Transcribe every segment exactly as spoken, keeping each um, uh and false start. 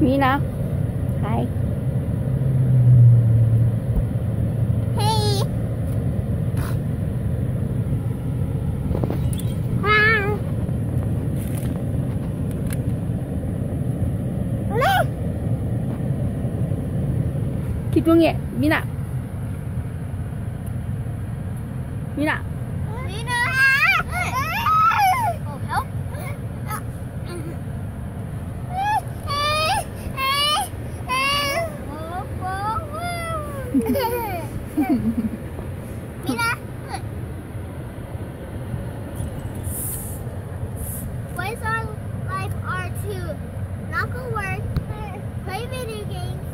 Mina, hi. Hey. Wow. Mama. Keep doing it, Mina. Mina. Mina, ways of life are to not go work, play video games,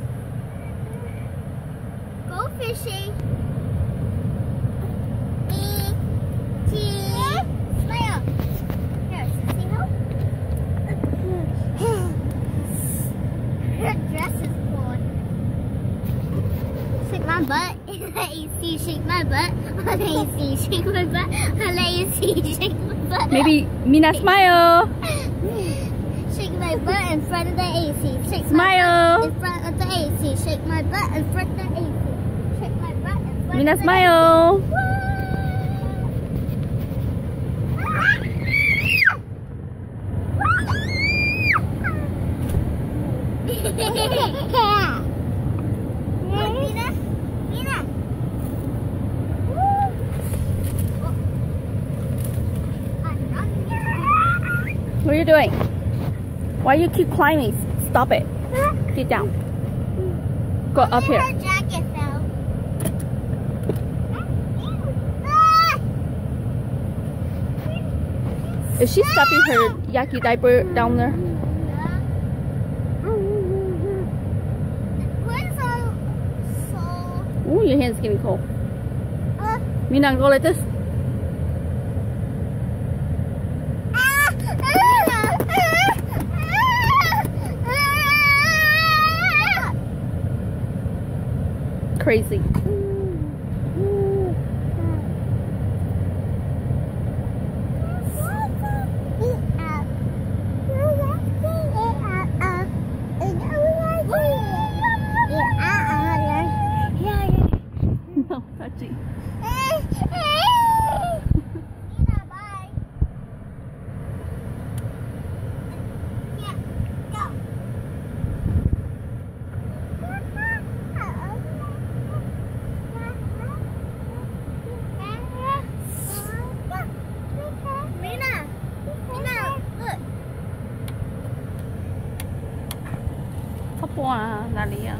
go fishing, eat, tea, smile. Here, see how? Her dress is cool. Shake my butt. Lazy, shake my butt. Lazy, shake my butt. Lazy, shake my butt. Maybe Mina smile. Shake my butt in front of the A C. Shake smile. My butt in front of the A C. Shake my butt in front of the A C. Shake my butt in front Mina of the smile. A C. What are you doing? Why you keep climbing? Stop it. Get down. Go up here. Her jacket fell. Is she stuffing her yucky diaper down there? Where's our soul? Ooh, your hand's getting cold. Uh, Mina, go like this. Crazy. No, touching. Wow, 哪里呀？